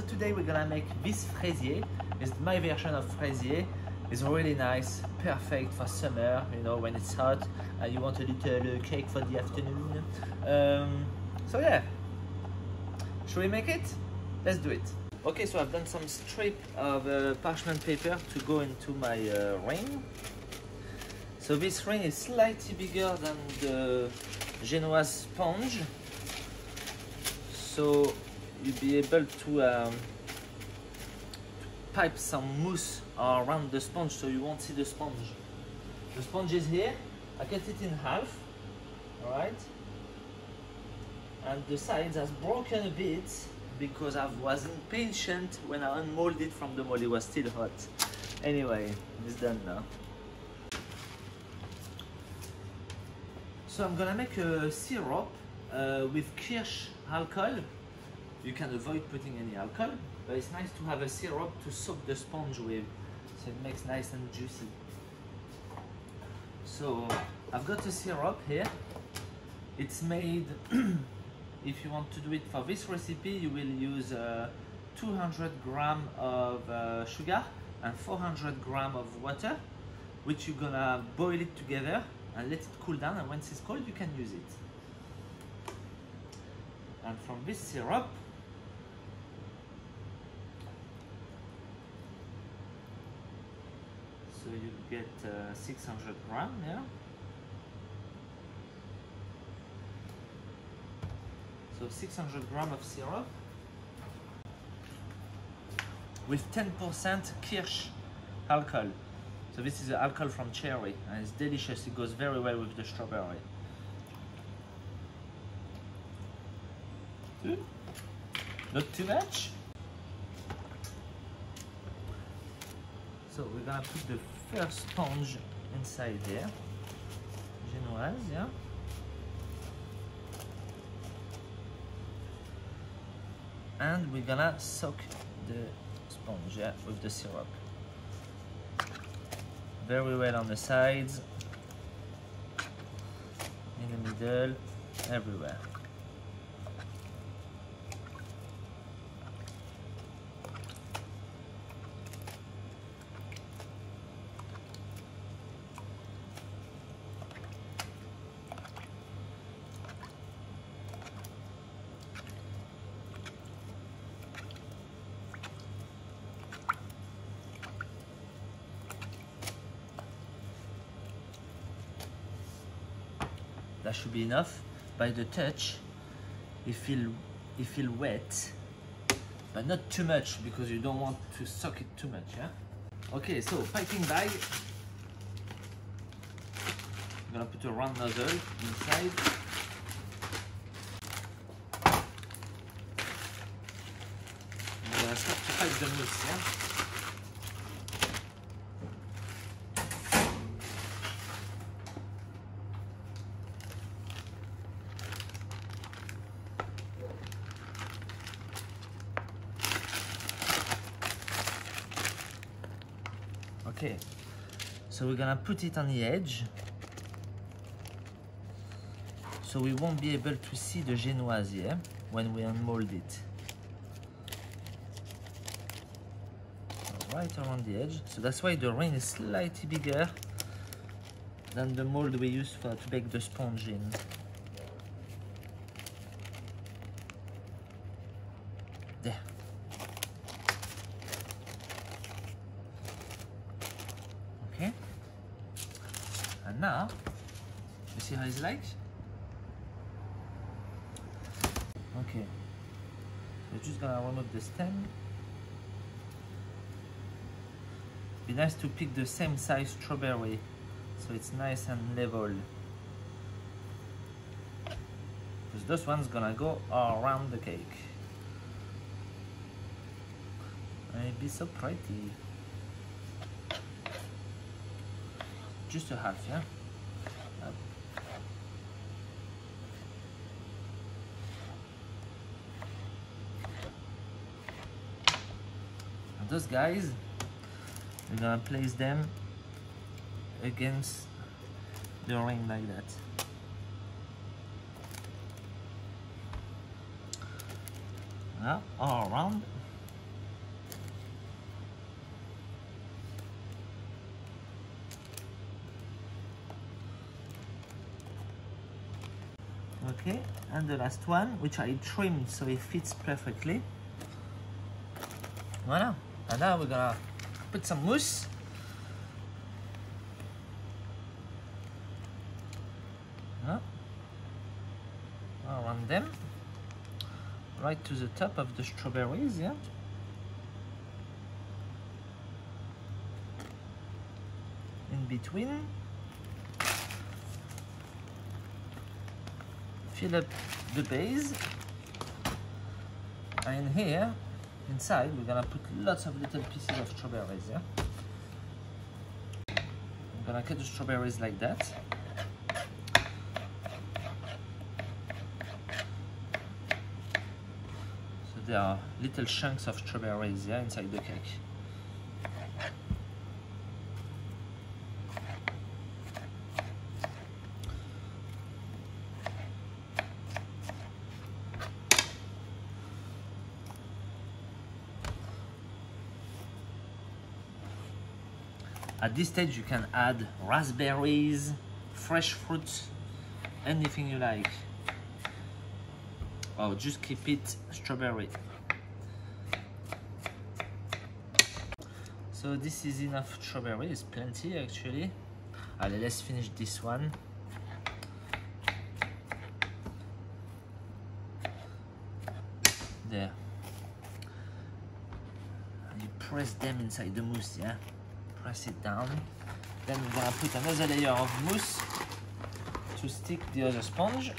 So today we're gonna make this fraisier. It's my version of fraisier. It's really nice, perfect for summer, you know, when it's hot and you want a little cake for the afternoon. So yeah, should we make it? Let's do it. Okay, so I've done some strip of parchment paper to go into my ring. So this ring is slightly bigger than the génoise sponge, so you'll be able to pipe some mousse around the sponge, so you won't see the sponge. The sponge is here. I cut it in half, all right? And the sides has broken a bit because I wasn't patient when I unmolded it from the mold. It was still hot. Anyway, it's done now. So I'm gonna make a syrup with Kirsch alcohol. You can avoid putting any alcohol, but it's nice to have a syrup to soak the sponge with, so it makes nice and juicy. So I've got a syrup here. It's made, if you want to do it for this recipe, you will use 200 grams of sugar and 400 grams of water, which you're gonna boil it together and let it cool down, and once it's cold you can use it. And from this syrup, so you get 600 grams here. Yeah? So 600 grams of syrup with 10% Kirsch alcohol. So this is the alcohol from cherry, and it's delicious. It goes very well with the strawberry. Not too much. So we're gonna put the first sponge inside there, génoise, yeah. And we're gonna soak the sponge, yeah, with the syrup. Very well on the sides, in the middle, everywhere. That should be enough. By the touch, it feel wet, but not too much because you don't want to soak it too much, yeah? Okay, so piping bag. I'm gonna put a round nozzle inside. I'm gonna start to pipe the mousse, yeah? Okay, so we're gonna put it on the edge, so we won't be able to see the génoise here when we unmold it. Right around the edge, so that's why the ring is slightly bigger than the mold we use to bake the sponge in. There. And now, you see how it's like? Okay, we're just gonna remove the stem. Be nice to pick the same size strawberry, so it's nice and level. Because this one's gonna go around the cake. It'll be so pretty. Just a half, yeah? And those guys, we're gonna place them against the ring like that. Now, all around. Okay, and the last one, which I trimmed so it fits perfectly. Voilà. And now we're gonna put some mousse. Around them, right to the top of the strawberries, yeah. In between. Fill up the base, and here inside we're gonna put lots of little pieces of strawberries. Yeah, I'm gonna cut the strawberries like that. So there are little chunks of strawberries, yeah, inside the cake. At this stage, you can add raspberries, fresh fruits, anything you like. Or just keep it strawberry. So this is enough strawberry, it's plenty actually. Allez, let's finish this one. There. You press them inside the mousse, yeah? Press it down, then we're gonna put another layer of mousse to stick the other sponge.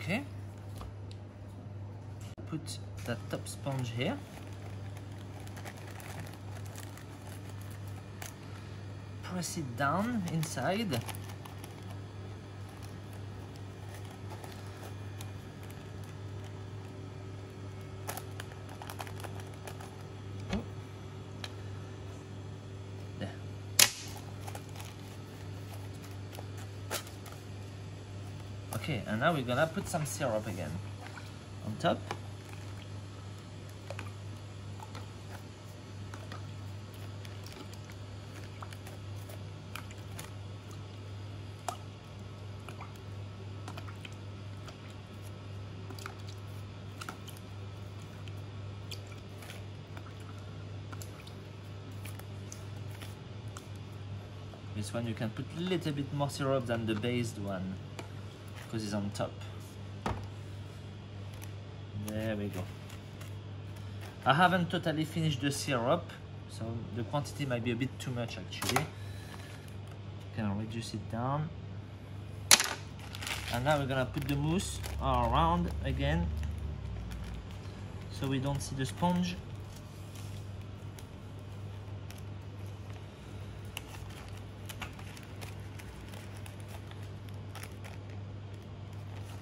Okay, put that top sponge here. Press it down inside. Oh. There. Okay, and now we're gonna put some syrup again on top. This one you can put a little bit more syrup than the based one because it's on top. There we go. I haven't totally finished the syrup, so the quantity might be a bit too much actually. Can reduce it down. And now we're gonna put the mousse around again so we don't see the sponge.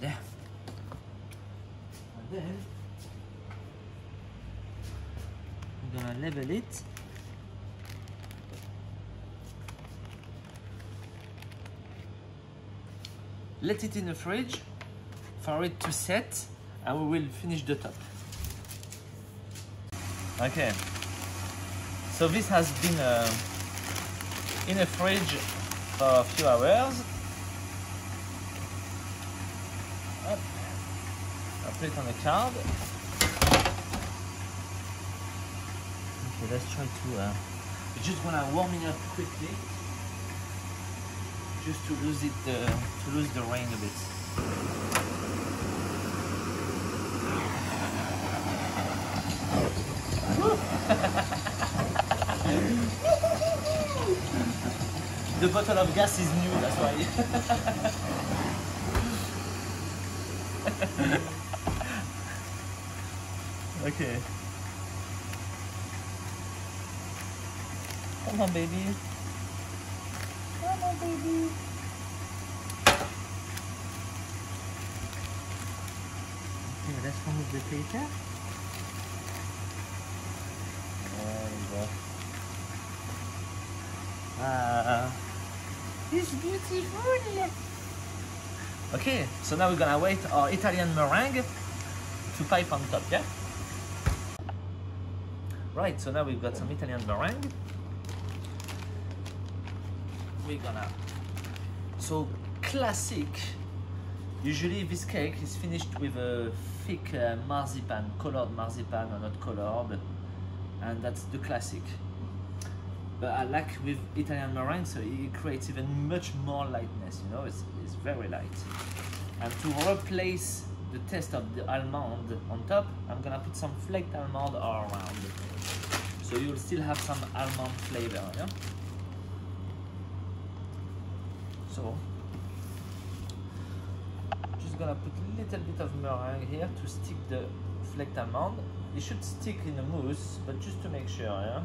There. And then we're gonna level it. Let it in the fridge for it to set, and we will finish the top. Okay. So this has been in the fridge for a few hours. I'll put it on the card. Okay, let's try to just when I warm it up quickly, just to lose it, to lose the rain a bit. The bottle of gas is new, that's why. Okay. Come on, baby. Come on, baby. Okay, let's remove the paper. There we go. Ah, you is beautiful. Okay, so now we're gonna wait our Italian meringue to pipe on top, yeah? Right, so now we've got some Italian meringue. We're gonna... So, classic. Usually this cake is finished with a thick marzipan, colored marzipan, or not colored, but, and that's the classic. But I like with Italian meringue, so it creates even much more lightness, you know, it's very light. And to replace the taste of the almond on top, I'm gonna put some flaked almond all around, so you'll still have some almond flavor, yeah? So, just gonna put a little bit of meringue here to stick the flaked almond. It should stick in the mousse, but just to make sure, yeah?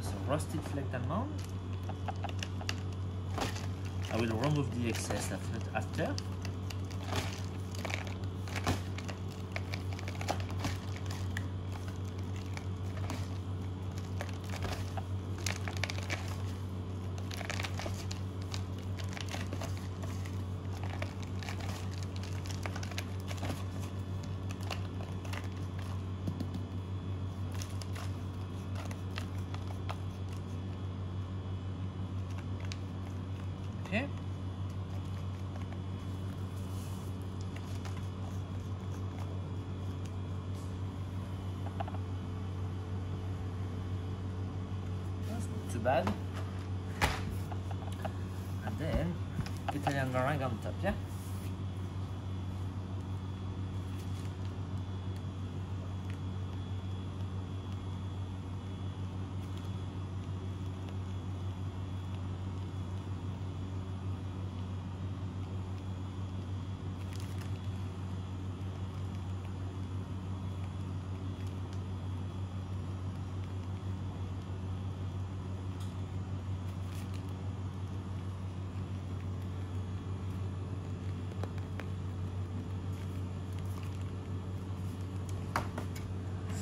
Some roasted flaked almond. I will remove the excess after. Okay. That's not too bad. And then Italian meringue on top, yeah?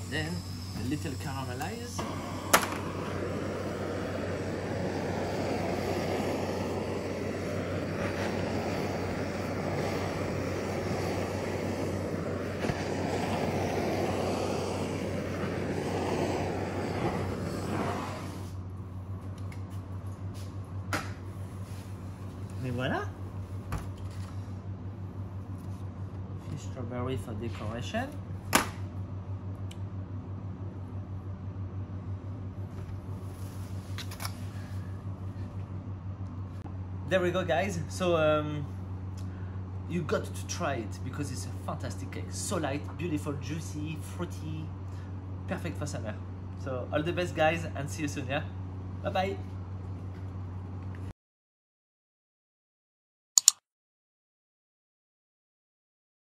Then a little caramelized. Et voilà. Fish strawberry for decoration. There we go, guys. So you got to try it because it's a fantastic cake. So light, beautiful, juicy, fruity, perfect for summer. So all the best, guys, and see you soon, yeah? Bye-bye.